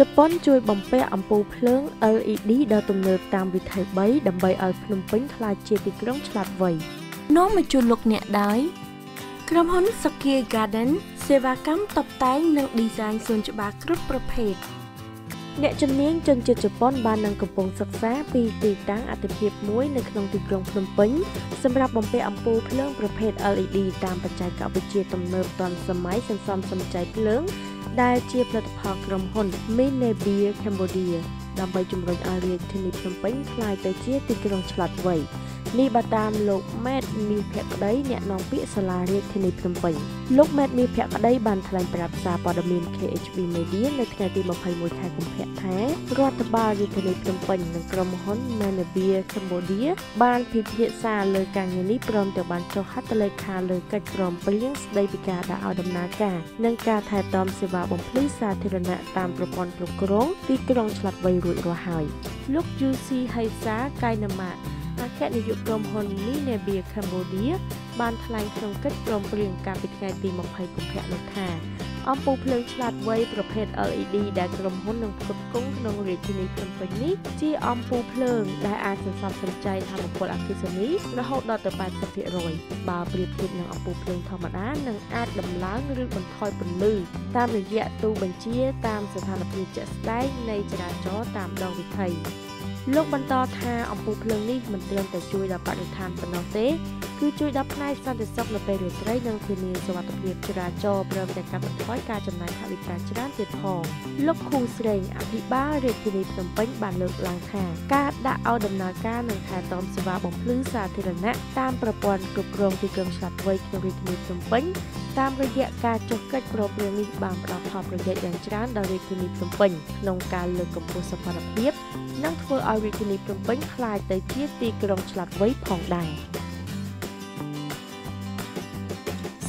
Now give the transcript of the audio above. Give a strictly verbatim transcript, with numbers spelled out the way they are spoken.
Chụp bóng chui bồng pe âm bù phớn lờ i đê đa tùng nợ tam vị thầy bấy đầm bày ở phun bánh thay chia tịch rong chạp vầy. Nó mà chui lục nhẹ đái. Crom hón Sakya Garden sẽ và cắm tập tái nâng design sơn cho bà group property. Nhẹ chấm nén chân chụp chụp bóng ba nâng cầm bóng sắc xá vì tì táng ở tập hiệp muối nâng nông tịch rong phun bánh. Xem ra bồng pe âm bù phớn property lờ i đê tam vật trái cạo bị chia tùng nợ toàn sầm máy sầm sầm sầm trái lớn. ได้ជាផលិតផលក្រុមហ៊ុន เค เอช บี Media នៅថ្ងៃទី ยี่สิบเอ็ด ខែកុម្ភៈថារដ្ឋបាលរាជធានីភ្នំពេញ Menabia Cambodia បានពិភាក្សាលើការងារនេះព្រមទាំងបានចុះហត្ថលេខាលើកិច្ចព្រមព្រៀងស្តីពីការដាក់ឲ្យដំណើរការនិងការថែទាំសេវា បំភ្លឺសាធារណៈតាមប្រព័ន្ធគ្រប់គ្រងទីក្រុងឆ្លាតវៃរួចរាល់ហើយលោក ยู ซี Haisa Kainama អគ្គនាយកក្រុមហ៊ុនមីណាប៊ី Cambodia បានថ្លែងក្នុងកិច្ចព្រមព្រៀងកាលពីថ្ងៃទី ยี่สิบ កុម្ភៈថាអំពូលភ្លើងឆ្លាតវៃប្រភេទ lờ i đê ដែលក្រុមហ៊ុននឹងផ្គត់ផ្គង់ក្នុងរាជធានីភ្នំពេញនេះជាអំពូលភ្លើងដែលអាចសន្សំសំចៃថាមពលអគ្គិសនីរហូតដល់ទៅ แปดสิบเปอร์เซ็นต์ បើប្រៀបធៀប នឹង អំពូលភ្លើងធម្មតានឹងអាចដំឡើងឬបន្ថយពន្លឺតាមរយៈទូបញ្ជាតាមស្ថានភាពជាក់ស្តែងនៃចរាចរណ៍តាមដងវិថី លោកបន្តថាអំពូលភ្លើងនេះមិនត្រឹមតែជួយដល់បរិស្ថានប៉ុណ្ណោះទេគឺជួយដល់ផ្នែកសន្តិសុខនៅពេលរាត្រីនិងធានាសុវត្ថិភាពចរាចរណ៍ព្រមទាំងការបន្ថយការចំណាយថវិកាច្រើនទៀតផងលោក នឹងធ្វើឲ្យរាជធានីភ្នំពេញខ្លាចទៅជាទីក្រុងឆ្លាតវៃផងដែរ